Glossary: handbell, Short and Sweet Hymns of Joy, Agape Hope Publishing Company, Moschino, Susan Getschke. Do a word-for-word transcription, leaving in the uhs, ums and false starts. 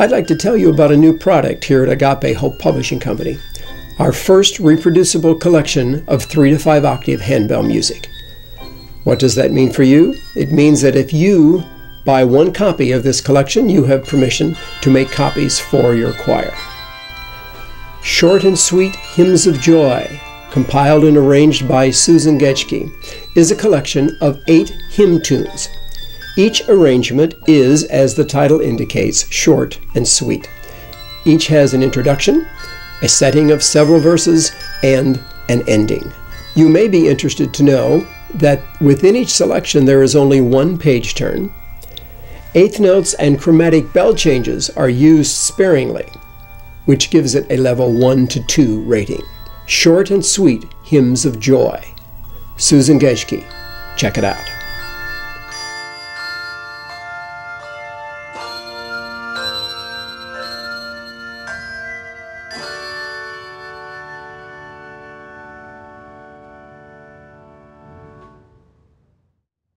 I'd like to tell you about a new product here at Agape Hope Publishing Company, our first reproducible collection of three to five octave handbell music. What does that mean for you? It means that if you buy one copy of this collection, you have permission to make copies for your choir. Short and Sweet Hymns of Joy, compiled and arranged by Susan Getschke, is a collection of eight hymn tunes. Each arrangement is, as the title indicates, short and sweet. Each has an introduction, a setting of several verses, and an ending. You may be interested to know that within each selection there is only one page turn. Eighth notes and chromatic bell changes are used sparingly, which gives it a level one to two rating. Short and Sweet Hymns of Joy. Susan Getschke. Check it out.